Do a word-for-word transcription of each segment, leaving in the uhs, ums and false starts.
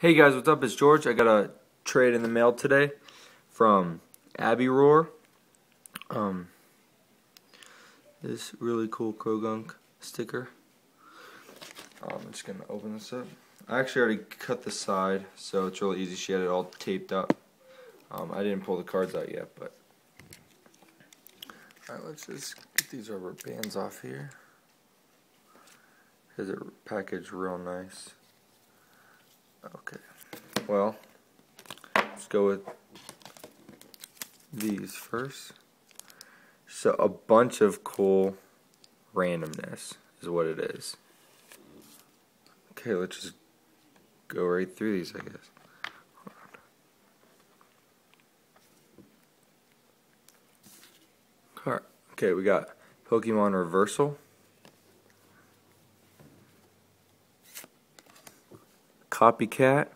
Hey guys, what's up? It's George. I got a trade in the mail today from AbiROAR. Um, this really cool Croagunk sticker. Um, I'm just going to open this up. I actually already cut the side, so it's really easy. She had it all taped up. Um, I didn't pull the cards out yet, but... Alright, let's just get these rubber bands off here, because they're packaged real nice. Okay, well, let's go with these first. So a bunch of cool randomness is what it is. Okay, let's just go right through these, I guess. Hold on. All right. Okay, we got Pokemon Reversal, Copycat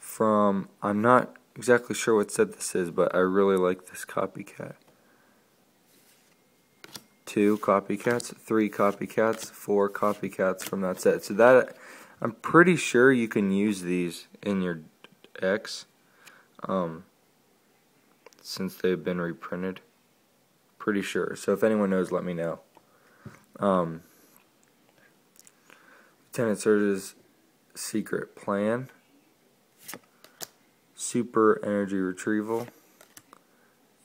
from, I'm not exactly sure what set this is, but I really like this Copycat. Two Copycats, three Copycats, four Copycats from that set. So that, I'm pretty sure you can use these in your decks, um, since they've been reprinted. Pretty sure. So if anyone knows, let me know. Um, Lieutenant Surge's Secret Plan, Super Energy Retrieval,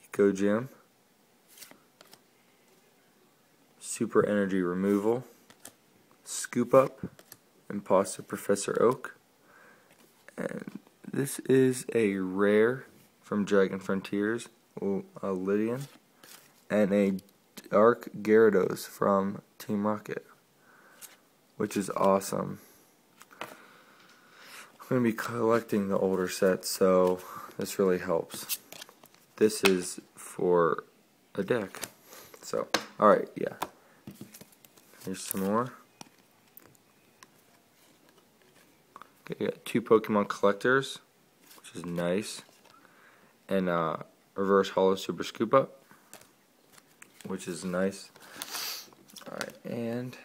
Eco Gym, Super Energy Removal, Scoop Up, Impostor Professor Oak, and this is a rare from Dragon Frontiers, a Lydian, and a Dark Gyarados from Team Rocket, which is awesome. I'm going to be collecting the older sets, so this really helps. This is for a deck. So, alright, yeah. Here's some more. Okay, we got two Pokemon Collectors, which is nice. And uh, Reverse Holo Super Scoop Up, which is nice. Alright, and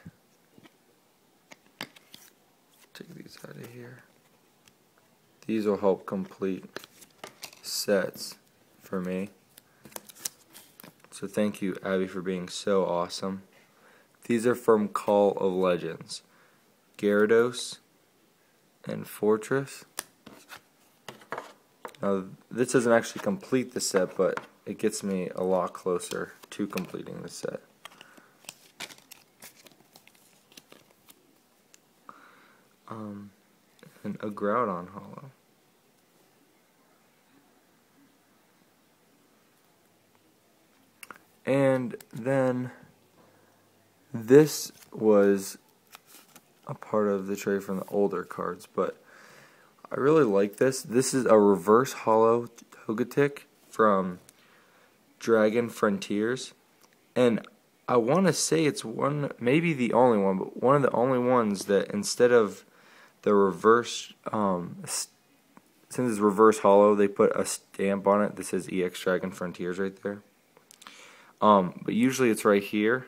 take these out of here. These will help complete sets for me. So thank you, Abby, for being so awesome. These are from Call of Legends, Gyarados and Fortress. Now this doesn't actually complete the set, but it gets me a lot closer to completing the set. Um, and a Groudon Holo. And then this was a part of the trade from the older cards, but I really like this. This is a Reverse Holo Togetic from Dragon Frontiers, and I want to say it's one, maybe the only one, but one of the only ones that instead of the reverse, um, since it's Reverse Holo, they put a stamp on it. This is E X Dragon Frontiers right there. Um, but usually it's right here.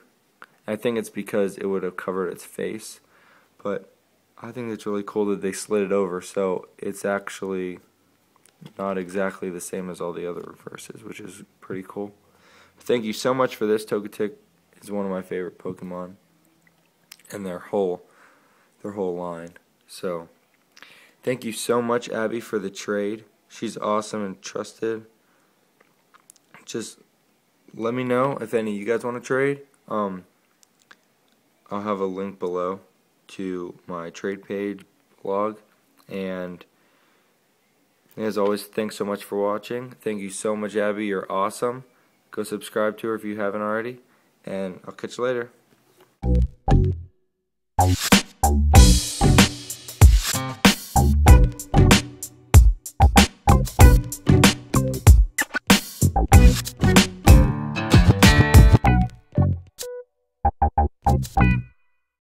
I think it's because it would have covered its face, but I think it's really cool that they slid it over, so it's actually not exactly the same as all the other reverses, which is pretty cool. Thank you so much for this. Togetic is one of my favorite Pokemon, and their whole their whole line. So thank you so much, Abby, for the trade. She's awesome and trusted. Just let me know if any of you guys want to trade. Um, I'll have a link below to my trade page blog. And as always, thanks so much for watching. Thank you so much, Abby. You're awesome. Go subscribe to her if you haven't already. And I'll catch you later.